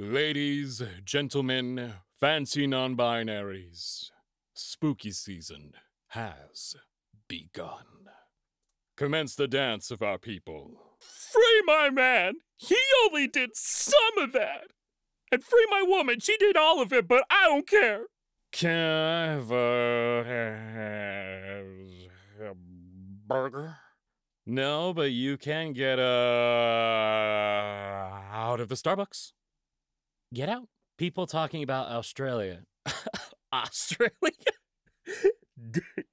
Ladies, gentlemen, fancy non-binaries, spooky season has begun. Commence the dance of our people. Free my man! He only did some of that! And free my woman, she did all of it, but I don't care! Can I have a burger? No, but you can get out of the Starbucks. Get out. People talking about Australia. Australia?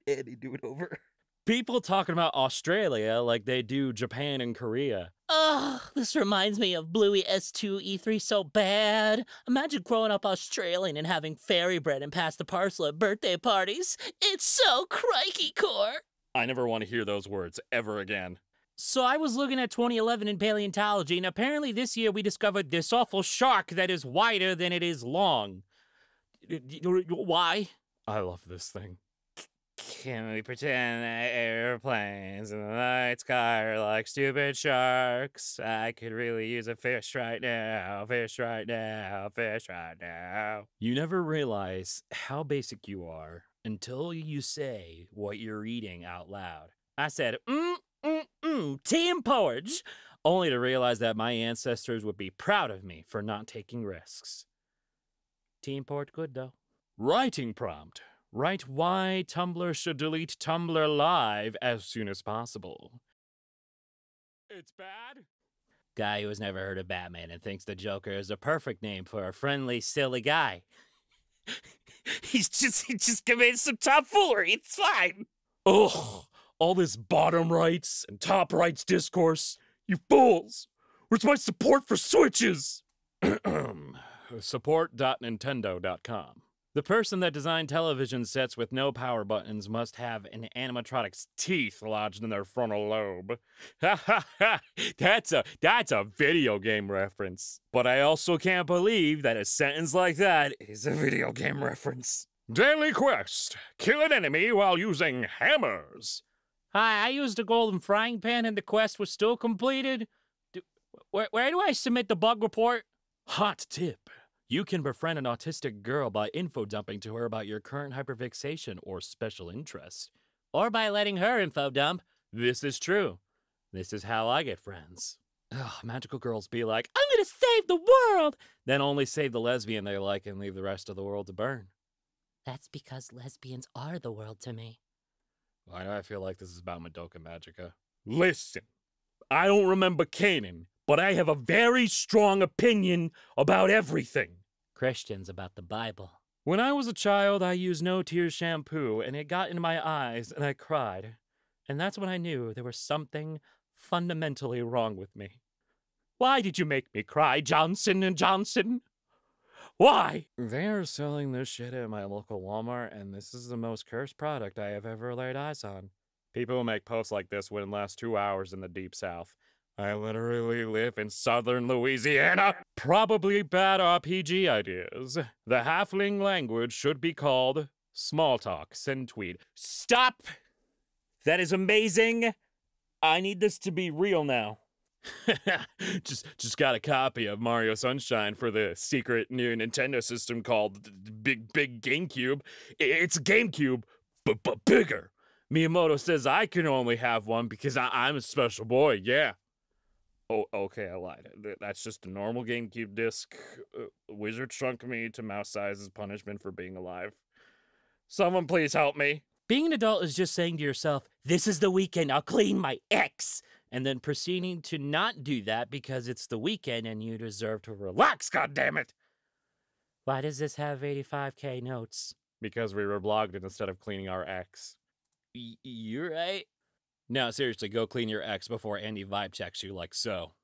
Eddie, do it over. People talking about Australia like they do Japan and Korea. Ugh, this reminds me of Bluey S2, E3 so bad. Imagine growing up Australian and having fairy bread and pass the parcel at birthday parties. It's so crikey core. I never want to hear those words ever again. So I was looking at 2011 in paleontology, and apparently this year we discovered this awful shark that is wider than it is long. Why? I love this thing. Can we pretend that airplanes in the night sky are like stupid sharks? I could really use a fish right now, fish right now, fish right now. You never realize how basic you are until you say what you're eating out loud. I said, tea and porridge, only to realize that my ancestors would be proud of me for not taking risks. Tea and porridge good, though. Writing prompt. Write why Tumblr should delete Tumblr Live as soon as possible. It's bad? Guy who has never heard of Batman and thinks the Joker is a perfect name for a friendly, silly guy. He just committed some tomfoolery. It's fine. Ugh, all this bottom rights and top rights discourse. You fools! Where's my support for Switches? support.nintendo.com. The person that designed television sets with no power buttons must have an animatronic's teeth lodged in their frontal lobe. Ha ha ha! That's a video game reference. But I also can't believe that a sentence like that is a video game reference. Daily quest: kill an enemy while using hammers. Hi, I used a golden frying pan and the quest was still completed. Where do I submit the bug report? Hot tip. You can befriend an autistic girl by info-dumping to her about your current hyperfixation or special interest. Or by letting her info-dump. This is true. This is how I get friends. Ugh, magical girls be like, I'm gonna save the world! Then only save the lesbian they like and leave the rest of the world to burn. That's because lesbians are the world to me. Why do I feel like this is about Madoka Magica? Listen, I don't remember Canaan, but I have a very strong opinion about everything. Christians about the Bible. When I was a child, I used no-tear shampoo, and it got in my eyes, and I cried. And that's when I knew there was something fundamentally wrong with me. Why did you make me cry, Johnson and Johnson? Why? They are selling this shit at my local Walmart, and this is the most cursed product I have ever laid eyes on. People who make posts like this wouldn't last 2 hours in the Deep South. I literally live in southern Louisiana. Probably bad RPG ideas. The halfling language should be called small talk, send tweet. Stop! That is amazing. I need this to be real now. just got a copy of Mario Sunshine for the secret new Nintendo system called Big GameCube. It's GameCube, but bigger. Miyamoto says I can only have one because I'm a special boy, yeah. Oh, okay, I lied. That's just a normal GameCube disc. Wizard shrunk me to mouse size as punishment for being alive. Someone please help me. Being an adult is just saying to yourself, this is the weekend, I'll clean my ex, and then proceeding to not do that because it's the weekend and you deserve to relax, goddammit! Why does this have 85K notes? Because we reblogged it instead of cleaning our ex. You're right. No, seriously, go clean your ex before Andy vibe checks you like so.